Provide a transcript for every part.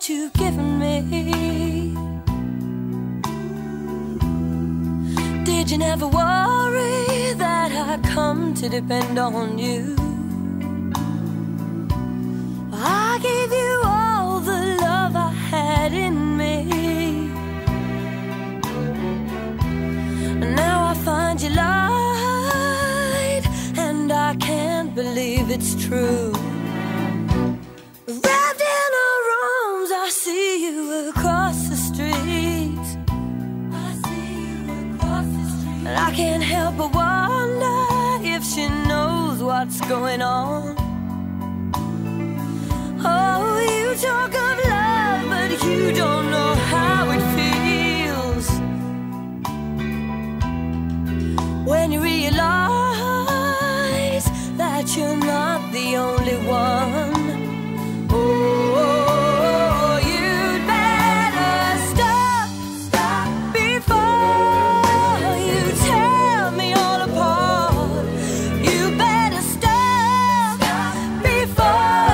what you've given me. Did you never worry that I'd come to depend on you? I gave you all the love I had in me, and now I find you lied, and I can't believe it's true. Wrapped in our arms, I see you across the street. I see you across the street, and I can't help but wonder if she knows what's going on. Oh, you talk of love, but you don't know how it feels when you realize that you're not the only one. Oh, you'd better stop before you tear me all apart. You better stop before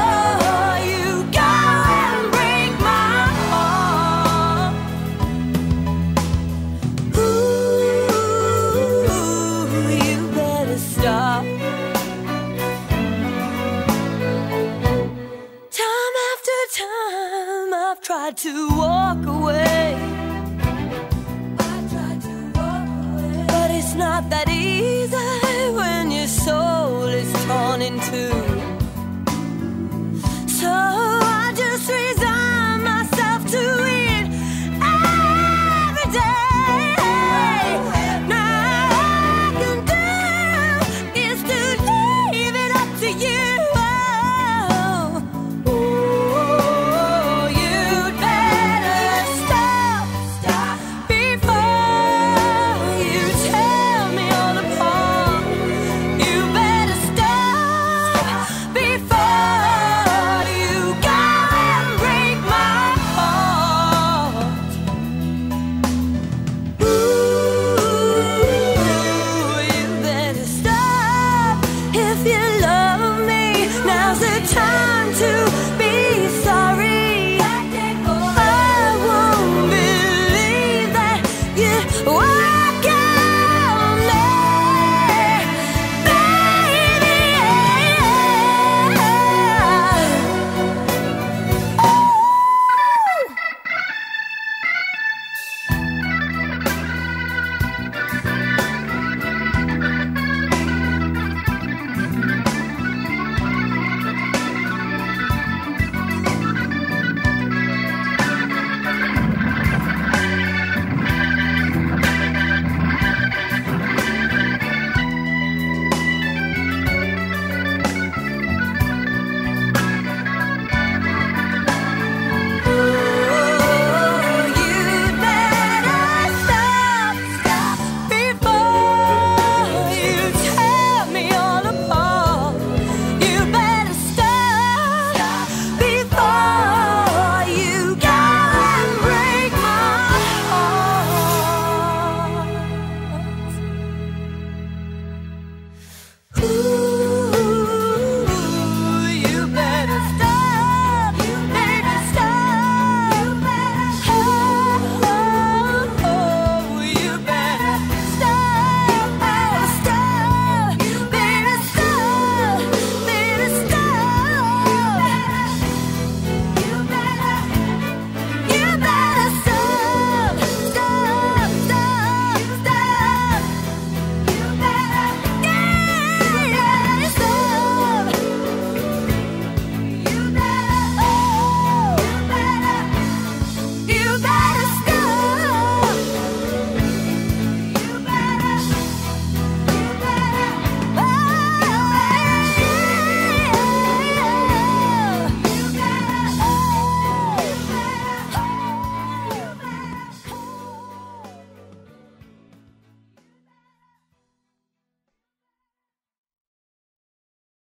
to walk away. I tried to walk away, but it's not that easy.